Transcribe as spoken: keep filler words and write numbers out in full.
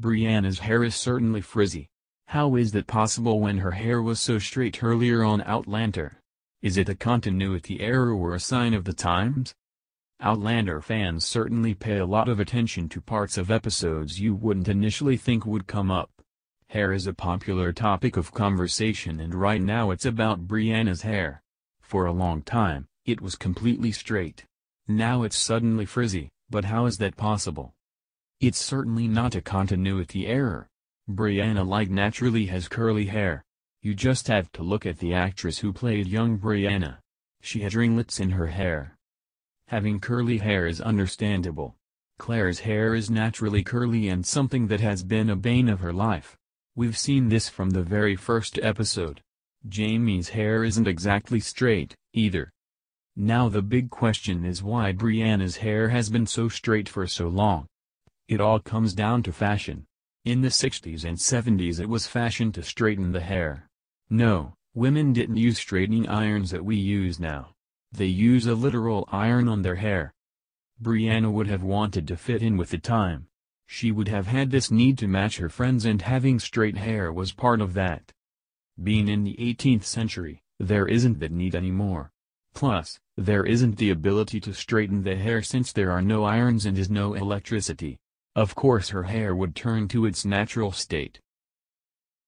Brianna's hair is certainly frizzy. How is that possible when her hair was so straight earlier on Outlander? Is it a continuity error or a sign of the times? Outlander fans certainly pay a lot of attention to parts of episodes you wouldn't initially think would come up. Hair is a popular topic of conversation, and right now it's about Brianna's hair. For a long time, it was completely straight. Now it's suddenly frizzy, but how is that possible? It's certainly not a continuity error. Brianna like naturally has curly hair. You just have to look at the actress who played young Brianna. She had ringlets in her hair. Having curly hair is understandable. Claire's hair is naturally curly and something that has been a bane of her life. We've seen this from the very first episode. Jamie's hair isn't exactly straight, either. Now the big question is why Brianna's hair has been so straight for so long. It all comes down to fashion. In the sixties and seventies it was fashion to straighten the hair. No, women didn't use straightening irons that we use now. They use a literal iron on their hair. Brianna would have wanted to fit in with the time. She would have had this need to match her friends, and having straight hair was part of that. Being in the eighteenth century, there isn't that need anymore. Plus, there isn't the ability to straighten the hair since there are no irons and is no electricity. Of course her hair would turn to its natural state.